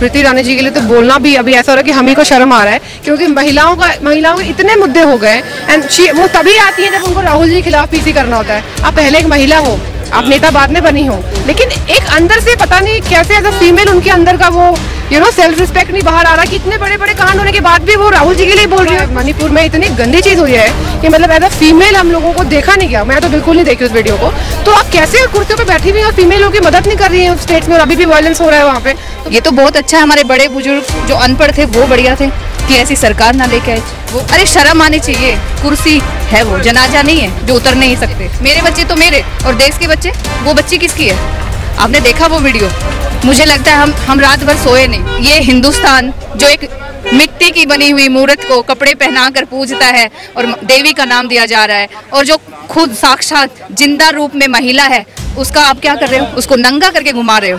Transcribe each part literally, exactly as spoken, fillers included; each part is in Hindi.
स्मृति ईरानी जी के लिए तो बोलना भी अभी ऐसा हो रहा है कि हम ही को शर्म आ रहा है, क्योंकि महिलाओं का महिलाओं के इतने मुद्दे हो गए एंड वो तभी आती है जब उनको राहुल जी के खिलाफ पीसी करना होता है। आप पहले एक महिला हो, आप नेता बाद में बनी हो, लेकिन एक अंदर से पता नहीं कैसे एज अ फीमेल उनके अंदर का वो यू नो सेल्फ रिस्पेक्ट नहीं बाहर आ रहा कि इतने बड़े बड़े कांड होने के बाद भी वो राहुल जी के लिए बोल रही है। मनिपुर में इतनी गंदी चीज हुई है कि मतलब एज अ फीमेल हम लोगों को देखा नहीं गया, मैं तो बिल्कुल नहीं देखी उस वीडियो को। तो आप कैसे कुर्सियों पर बैठी हुई और फीमेलों की मदद नहीं कर रही है स्टेट में, और अभी भी वायलेंस हो रहा है वहाँ पे। तो ये तो बहुत अच्छा है, हमारे बड़े बुजुर्ग जो अनपढ़ थे वो बढ़िया थे कि ऐसी सरकार ना लेके आए वो। अरे शर्म आनी चाहिए, कुर्सी है वो, जनाजा नहीं है जो उतर नहीं सकते। मेरे बच्चे तो मेरे और देश के बच्चे, वो बच्ची किसकी है? आपने देखा वो वीडियो? मुझे लगता है हम हम रात भर सोए नहीं। ये हिंदुस्तान जो एक मिट्टी की बनी हुई मूर्त को कपड़े पहना कर पूजता है और देवी का नाम दिया जा रहा है, और जो खुद साक्षात जिंदा रूप में महिला है उसका आप क्या कर रहे हो? उसको नंगा करके घुमा रहे हो।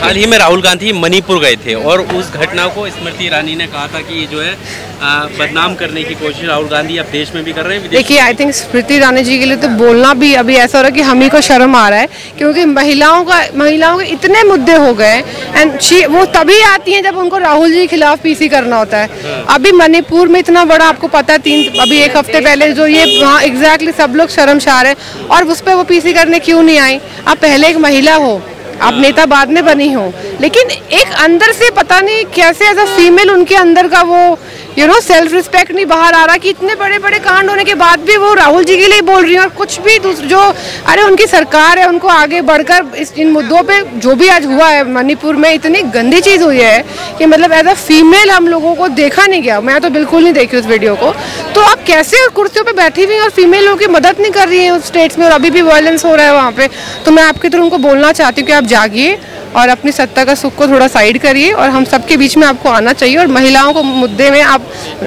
हाल ही में राहुल गांधी मणिपुर गए थे और उस घटना को स्मृति ईरानी ने कहा था कि जो है आ, बदनाम करने की कोशिश राहुल गांधी अब देश में भी कर रहे हैं। देखिए, आई थिंक स्मृति ईरानी जी के लिए तो बोलना भी अभी ऐसा हो रहा है कि हम ही को शर्म आ रहा है, क्योंकि महिलाओं का महिलाओं के इतने मुद्दे हो गए एंड वो तभी आती हैं जब उनको राहुल जी के खिलाफ पीसी करना होता है। अभी मणिपुर में इतना बड़ा, आपको पता है, तीन अभी एक हफ्ते पहले जो ये वहाँ एग्जैक्टली सब लोग शर्मसार है, और उस पर वो पीसी करने क्यों नहीं आई? आप पहले एक महिला हो, आप नेता बाद में बनी हो, लेकिन एक अंदर से पता नहीं कैसे एज अ फीमेल उनके अंदर का वो यू नो सेल्फ रिस्पेक्ट नहीं बाहर आ रहा कि इतने बड़े बड़े कांड होने के बाद भी वो राहुल जी के लिए बोल रही हैं। और कुछ भी दूसरे जो अरे उनकी सरकार है उनको आगे बढ़कर इस इन मुद्दों पे जो भी आज हुआ है मणिपुर में, इतनी गंदी चीज़ हुई है कि मतलब एज अ फीमेल हम लोगों को देखा नहीं गया, मैं तो बिल्कुल नहीं देखी उस वीडियो को। तो आप कैसे कुर्सियों पर बैठी हुई और फीमेलों की मदद नहीं कर रही है उस स्टेट्स में, और अभी भी वायलेंस हो रहा है वहाँ पर। तो मैं आपके थ्रू उनको बोलना चाहती हूँ कि आप जागिए और अपनी सत्ता का सुख को थोड़ा साइड करिए, और हम सबके बीच में आपको आना चाहिए, और महिलाओं को मुद्दे में आप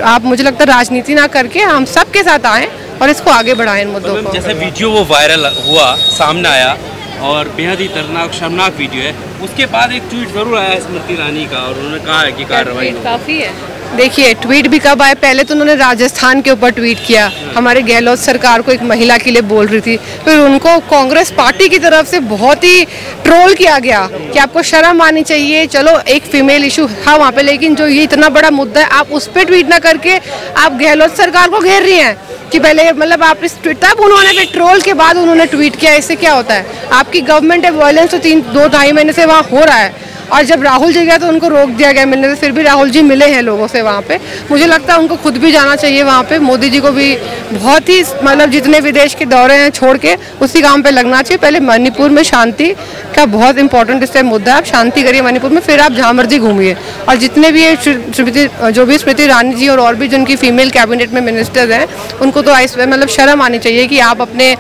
आप मुझे लगता है राजनीति ना करके हम सबके साथ आएं और इसको आगे बढ़ाएं इन मुद्दों को। जैसे वीडियो वो वायरल हुआ, सामने आया और बेहद ही दर्दनाक शर्मनाक वीडियो है, उसके बाद एक ट्वीट जरूर आया स्मृति ईरानी का और उन्होंने कहा है कि कार्रवाई काफी है। देखिए, ट्वीट भी कब आए, पहले तो उन्होंने राजस्थान के ऊपर ट्वीट किया, हमारे गहलोत सरकार को एक महिला के लिए बोल रही थी, फिर उनको कांग्रेस पार्टी की तरफ से बहुत ही ट्रोल किया गया कि आपको शर्म आनी चाहिए, चलो एक फीमेल इशू है वहाँ पे, लेकिन जो ये इतना बड़ा मुद्दा है आप उस पर ट्वीट ना करके आप गहलोत सरकार को घेर रही हैं कि पहले मतलब आप इस ट्वीट, तब उन्होंने फिर ट्रोल के बाद उन्होंने ट्वीट किया। इससे क्या होता है, आपकी गवर्नमेंट है, वायलेंस तो तीन दो ढाई महीने से वहाँ हो रहा है, और जब राहुल जी गया तो उनको रोक दिया गया मिलने से, फिर भी राहुल जी मिले हैं लोगों से वहाँ पे। मुझे लगता है उनको खुद भी जाना चाहिए वहाँ पे, मोदी जी को भी बहुत ही मतलब जितने विदेश के दौरे हैं छोड़ के उसी काम पे लगना चाहिए। पहले मणिपुर में शांति का बहुत इंपॉर्टेंट इस टाइम मुद्दा है, आप शांति करिए मणिपुर में, फिर आप जहाँ मर्जी घूमिए। और जितने भी स्मृति जो भी स्मृति ईरानी जी और, और भी जिनकी फीमेल कैबिनेट में मिनिस्टर्स हैं उनको तो मतलब शर्म आनी चाहिए कि आप अपने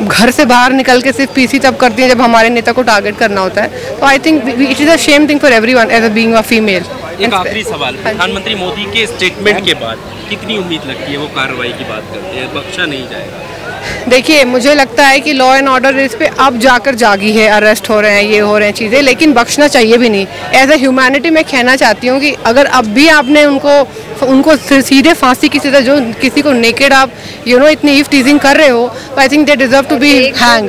घर से बाहर निकल के सिर्फ पीसी तब करती हैं जब हमारे नेता को टारगेट करना होता है। तो I think it is a same thing for everyone as a being a female. एक आखिरी सवाल, प्रधानमंत्री मोदी के स्टेटमेंट के बाद कितनी उम्मीद लगती है? वो कार्रवाई की बात करते हैं, बख्शा नहीं जाएगा। देखिए, मुझे लगता है कि लॉ एंड ऑर्डर इस पे अब जाकर जागी है, अरेस्ट हो रहे हैं, ये हो रहे हैं चीज़ें, लेकिन बख्शना चाहिए भी नहीं। एज अ ह्यूमैनिटी मैं कहना चाहती हूँ कि अगर अब भी आपने उनको उनको सीधे फांसी की सजा, जो किसी को नेकेड आप यू नो इतनी ईव टीजिंग कर रहे हो, तो I think they deserve to be hang,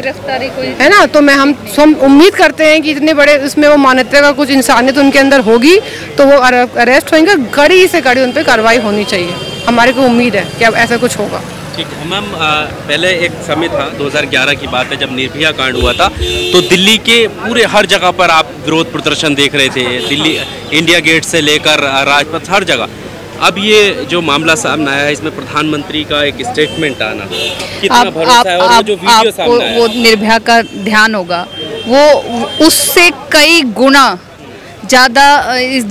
है ना। तो मैं हम हम उम्मीद करते हैं कि इतने बड़े उसमें वो मानवता का कुछ इंसानियत उनके अंदर होगी तो वो अरेस्ट होंगे, कड़ी से कड़ी उन पर कार्रवाई होनी चाहिए। हमारे को उम्मीद है कि अब ऐसा कुछ होगा। ठीक है मैम, पहले एक समय था दो हज़ार ग्यारह की बात है जब निर्भया कांड हुआ था, तो दिल्ली के पूरे हर जगह पर आप विरोध प्रदर्शन देख रहे थे, दिल्ली इंडिया गेट से लेकर राजपथ, हर जगह। अब ये जो मामला सामने आया है इसमें प्रधानमंत्री का एक स्टेटमेंट आना कितना भरोसा है? और आप, जो वीडियो सामने आया, वो निर्भया का ध्यान होगा, वो उससे कई गुना ज़्यादा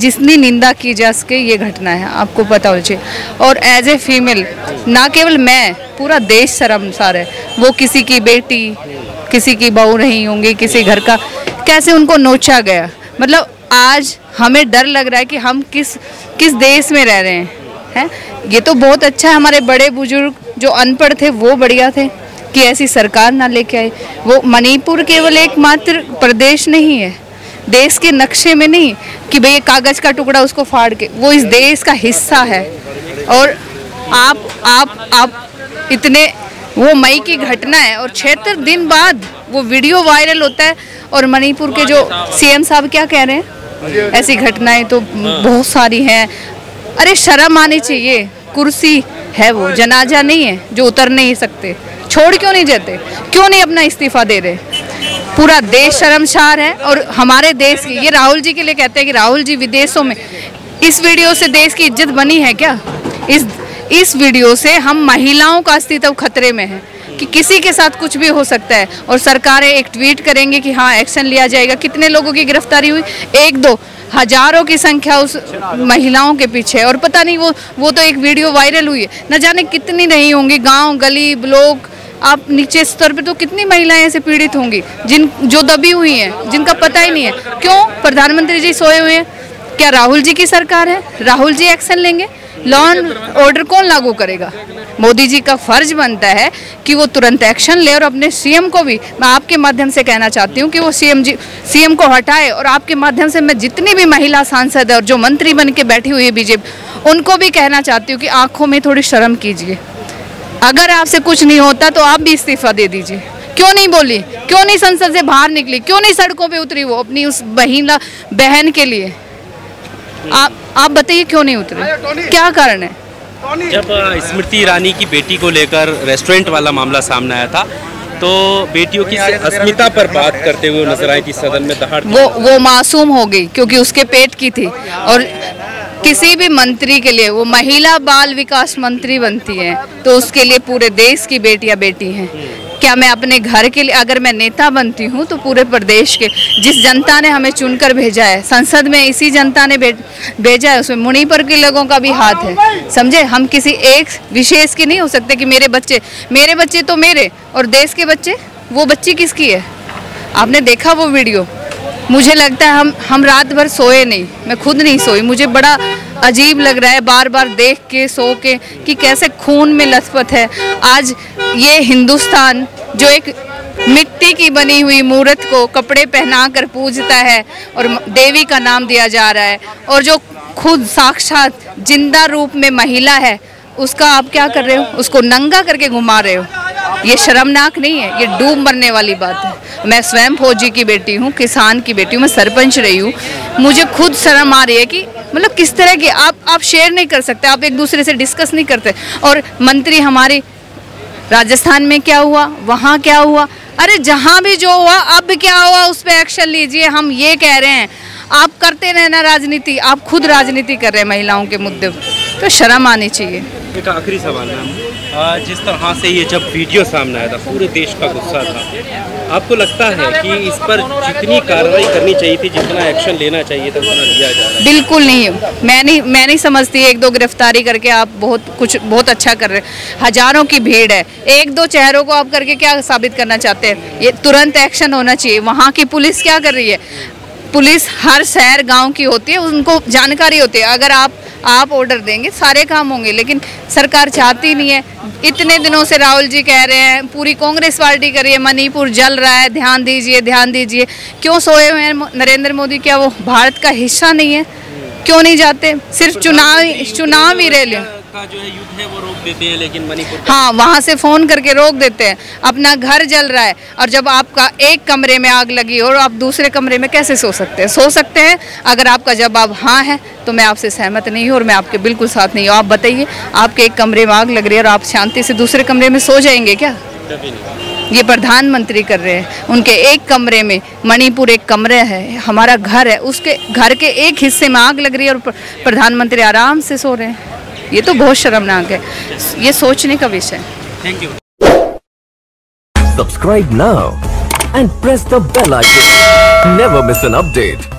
जितनी निंदा की जा सके ये घटना है, आपको पता हो चाहिए। और एज ए फीमेल ना केवल मैं, पूरा देश शर्मसार है। वो किसी की बेटी, किसी की बहू नहीं होंगी, किसी घर का, कैसे उनको नोचा गया। मतलब आज हमें डर लग रहा है कि हम किस किस देश में रह रहे हैं हैं ये तो बहुत अच्छा है, हमारे बड़े बुजुर्ग जो अनपढ़ थे वो बढ़िया थे कि ऐसी सरकार ना लेके आए वो। मणिपुर केवल एकमात्र प्रदेश नहीं है, देश के नक्शे में नहीं कि भाई कागज़ का टुकड़ा उसको फाड़ के, वो इस देश का हिस्सा है। और आप आप आप इतने वो मई की घटना है और छिहत्तर दिन बाद वो वीडियो वायरल होता है। और मणिपुर के जो सीएम साहब क्या कह रहे हैं, ऐसी घटनाएं तो बहुत सारी हैं। अरे शर्म आनी चाहिए, कुर्सी है वो, जनाजा नहीं है जो उतर नहीं सकते। छोड़ क्यों नहीं जाते, क्यों नहीं अपना इस्तीफा दे रहे? पूरा देश शर्मसार है। और हमारे देश की, ये राहुल जी के लिए कहते हैं कि राहुल जी विदेशों में, इस वीडियो से देश की इज्जत बनी है क्या? इस इस वीडियो से हम महिलाओं का अस्तित्व खतरे में है कि किसी के साथ कुछ भी हो सकता है। और सरकारें एक ट्वीट करेंगे कि हाँ एक्शन लिया जाएगा। कितने लोगों की गिरफ्तारी हुई? एक दो, हजारों की संख्या उस महिलाओं के पीछे। और पता नहीं वो वो तो एक वीडियो वायरल हुई है, न जाने कितनी नहीं होंगी। गाँव गली ब्लॉक आप नीचे स्तर पे तो कितनी महिलाएं ऐसे पीड़ित होंगी जिन जो दबी हुई हैं, जिनका पता ही नहीं है। क्यों प्रधानमंत्री जी सोए हुए हैं? क्या राहुल जी की सरकार है? राहुल जी एक्शन लेंगे? लॉ एंड ऑर्डर कौन लागू करेगा? मोदी जी का फर्ज बनता है कि वो तुरंत एक्शन ले। और अपने सीएम को भी मैं आपके माध्यम से कहना चाहती हूँ कि वो सीएम जी सीएम को हटाए। और आपके माध्यम से मैं जितनी भी महिला सांसद है और जो मंत्री बन के बैठी हुई है बीजेपी, उनको भी कहना चाहती हूँ कि आँखों में थोड़ी शर्म कीजिए। अगर आपसे कुछ नहीं होता तो आप भी इस्तीफा दे दीजिए। क्यों नहीं बोली, क्यों नहीं संसद से बाहर निकली, क्यों नहीं सड़कों पे उतरी वो अपनी उस बहिना बहन के लिए? आप आप बताइए क्यों नहीं उतरे, क्या कारण है? जब स्मृति ईरानी की बेटी को लेकर रेस्टोरेंट वाला मामला सामने आया था तो बेटियों की अस्मिता पर बात करते हुए नजर आई थी सदन में दहाड़। वो वो मासूम हो गई क्योंकि उसके पेट की थी। और किसी भी मंत्री के लिए, वो महिला बाल विकास मंत्री बनती है तो उसके लिए पूरे देश की बेटियां बेटी हैं। क्या मैं अपने घर के लिए, अगर मैं नेता बनती हूं तो पूरे प्रदेश के, जिस जनता ने हमें चुनकर भेजा है, संसद में इसी जनता ने भेजा है, उसमें मणिपुर के लोगों का भी हाथ है। समझे, हम किसी एक विशेष की नहीं हो सकते कि मेरे बच्चे मेरे बच्चे तो मेरे और देश के बच्चे, वो बच्ची किसकी है? आपने देखा वो वीडियो? मुझे लगता है हम हम रात भर सोए नहीं, मैं खुद नहीं सोई। मुझे बड़ा अजीब लग रहा है बार बार देख के, सो के, कि कैसे खून में लथपथ है आज ये हिंदुस्तान, जो एक मिट्टी की बनी हुई मूर्त को कपड़े पहना कर पूजता है और देवी का नाम दिया जा रहा है। और जो खुद साक्षात जिंदा रूप में महिला है, उसका आप क्या कर रहे हो? उसको नंगा करके घुमा रहे हो। ये शर्मनाक नहीं है, ये डूब मरने वाली बात है। मैं स्वयं फौजी की बेटी हूँ, किसान की बेटी हूँ, मैं सरपंच रही हूँ। मुझे खुद शर्म आ रही है कि मतलब किस तरह की, आप आप शेयर नहीं कर सकते, आप एक दूसरे से डिस्कस नहीं करते। और मंत्री हमारे राजस्थान में क्या हुआ, वहाँ क्या हुआ, अरे जहाँ भी जो हुआ, अब क्या हुआ उस पर एक्शन लीजिए। हम ये कह रहे हैं, आप करते रहना राजनीति, आप खुद राजनीति कर रहे हैं महिलाओं के मुद्दे पर, तो शर्म आनी चाहिए। एक आखिरी सवाल है, जिस तरह से ये जब वीडियो सामने आया था पूरे देश का गुस्सा था, आपको लगता है कि इस पर जितनी कार्रवाई करनी चाहिए थी, जितना एक्शन लेना चाहिए था उतना लिया जा रहा है? बिल्कुल नहीं, मैं नहीं मैं नहीं समझती। एक दो गिरफ्तारी करके आप बहुत कुछ बहुत अच्छा कर रहे हैं। हजारों की भीड़ है, एक दो चेहरों को आप करके क्या साबित करना चाहते हैं? ये तुरंत एक्शन होना चाहिए। वहाँ की पुलिस क्या कर रही है? पुलिस हर शहर गाँव की होती है, उनको जानकारी होती है। अगर आप आप ऑर्डर देंगे सारे काम होंगे, लेकिन सरकार चाहती नहीं है। इतने दिनों से राहुल जी कह रहे हैं, पूरी कांग्रेस पार्टी कर रही है, मणिपुर जल रहा है, ध्यान दीजिए ध्यान दीजिए। क्यों सोए हुए हैं नरेंद्र मोदी? क्या वो भारत का हिस्सा नहीं है? क्यों नहीं जाते? सिर्फ चुनाव चुनाव ही रैली का जो है युद्ध है वो रोक देते हैं, लेकिन मणिपुर, हाँ, वहाँ से फ़ोन करके रोक देते हैं। अपना घर जल रहा है और जब आपका एक कमरे में आग लगी और आप दूसरे कमरे में कैसे सो सकते हैं? सो सकते हैं अगर आपका जवाब हाँ है तो मैं आपसे सहमत नहीं हूँ और मैं आपके बिल्कुल साथ नहीं हूँ। आप बताइए, आपके एक कमरे में आग लग रही है और आप शांति से दूसरे कमरे में सो जाएंगे क्या? ये प्रधानमंत्री कर रहे हैं। उनके एक कमरे में, मणिपुर एक कमरे है, हमारा घर है, उसके घर के एक हिस्से में आग लग रही है और प्रधानमंत्री आराम से सो रहे हैं। ये तो बहुत शर्मनाक है, ये सोचने का विषय है। Thank you. Subscribe now and press the bell icon, never miss an update.